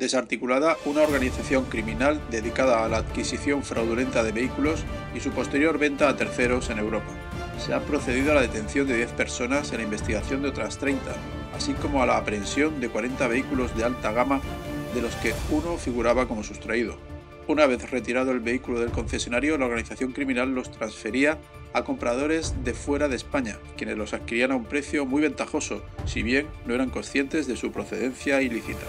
desarticulada una organización criminal dedicada a la adquisición fraudulenta de vehículos y su posterior venta a terceros en Europa. Se ha procedido a la detención de 10 personas y a la investigación de otras 30, así como a la aprehensión de 40 vehículos de alta gama, de los que uno figuraba como sustraído. Una vez retirado el vehículo del concesionario, la organización criminal los transfería a compradores de fuera de España, quienes los adquirían a un precio muy ventajoso, si bien no eran conscientes de su procedencia ilícita.